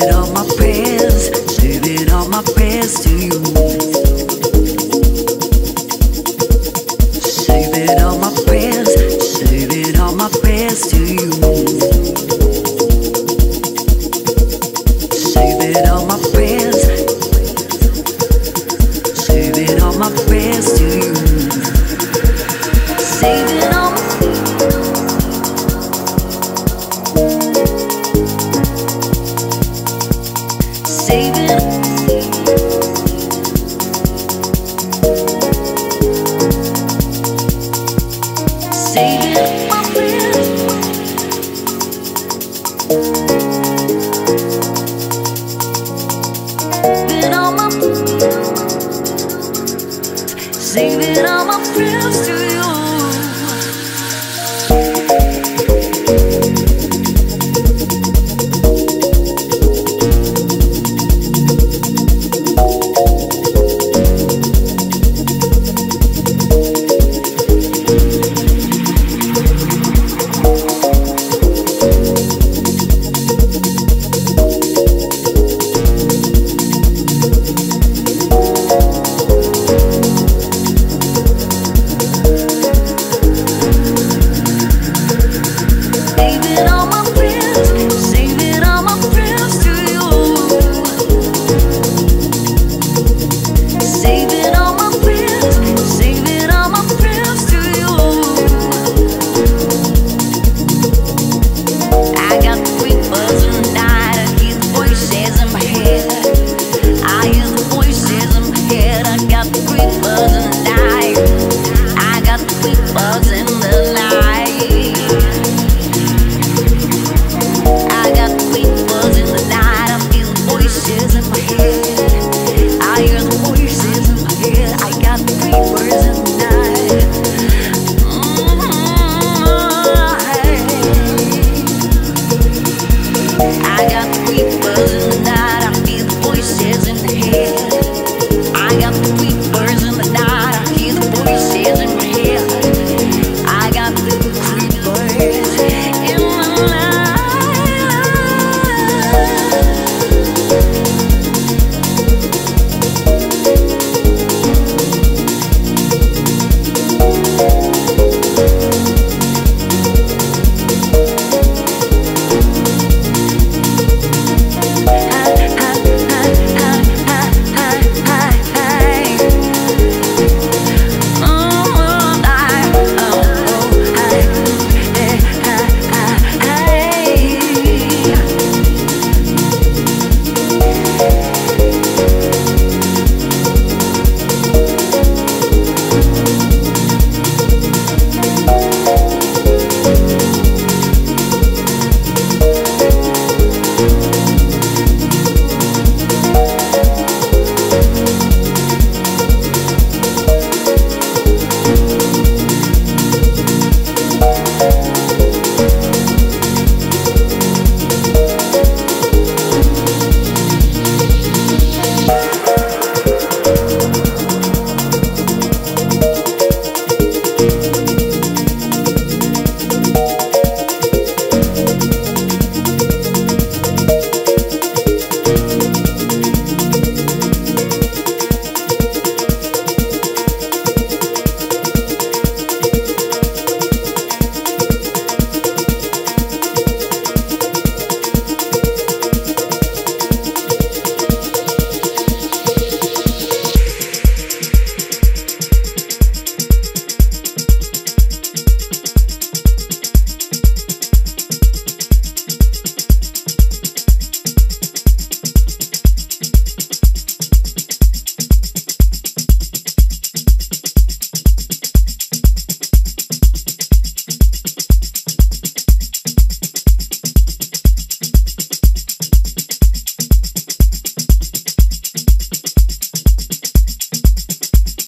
giving all my prayers to you. Saving all my prayers to you. Saving all my prayers, saving all my prayers to you. Saving all my saving my prayers, saving all my prayers to